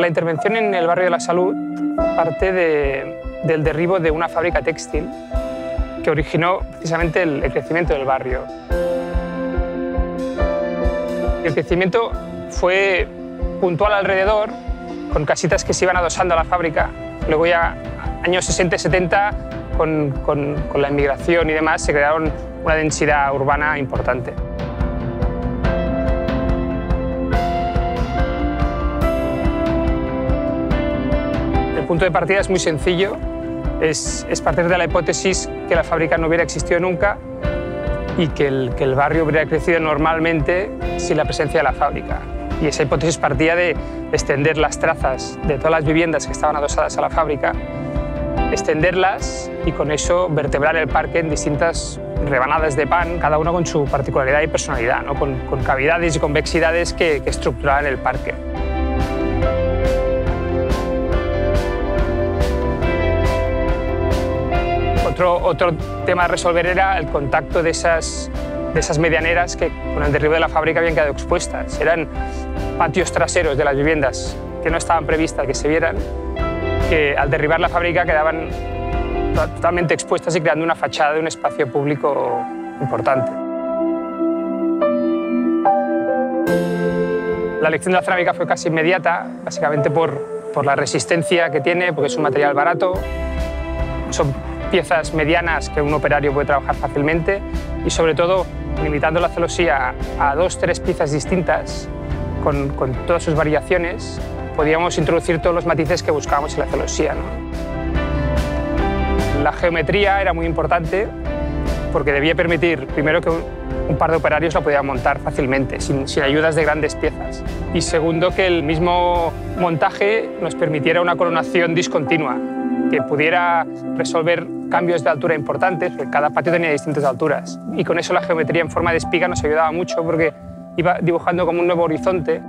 La intervención en el barrio de la Salud parte del derribo de una fábrica textil que originó precisamente el crecimiento del barrio. El crecimiento fue puntual alrededor, con casitas que se iban adosando a la fábrica. Luego ya años 60 y 70, con la inmigración y demás, se crearon una densidad urbana importante. El punto de partida es muy sencillo, es partir de la hipótesis que la fábrica no hubiera existido nunca y que el barrio hubiera crecido normalmente sin la presencia de la fábrica. Y esa hipótesis partía de extender las trazas de todas las viviendas que estaban adosadas a la fábrica, extenderlas y con eso vertebrar el parque en distintas rebanadas de pan, cada una con su particularidad y personalidad, ¿no? Con cavidades y convexidades que estructuraban el parque. Otro tema a resolver era el contacto de esas medianeras que con el derribo de la fábrica habían quedado expuestas. Eran patios traseros de las viviendas que no estaban previstas que se vieran, que al derribar la fábrica quedaban totalmente expuestas y creando una fachada de un espacio público importante. La elección de la cerámica fue casi inmediata, básicamente por la resistencia que tiene, porque es un material barato. Son piezas medianas que un operario puede trabajar fácilmente y, sobre todo, limitando la celosía a 2 o 3 piezas distintas, con todas sus variaciones, podíamos introducir todos los matices que buscábamos en la celosía, ¿no? La geometría era muy importante porque debía permitir, primero, que un par de operarios la pudieran montar fácilmente, sin ayudas de grandes piezas. Y segundo, que el mismo montaje nos permitiera una coronación discontinua, que pudiera resolver cambios de altura importantes, porque cada patio tenía distintas alturas. Y con eso la geometría en forma de espiga nos ayudaba mucho porque iba dibujando como un nuevo horizonte.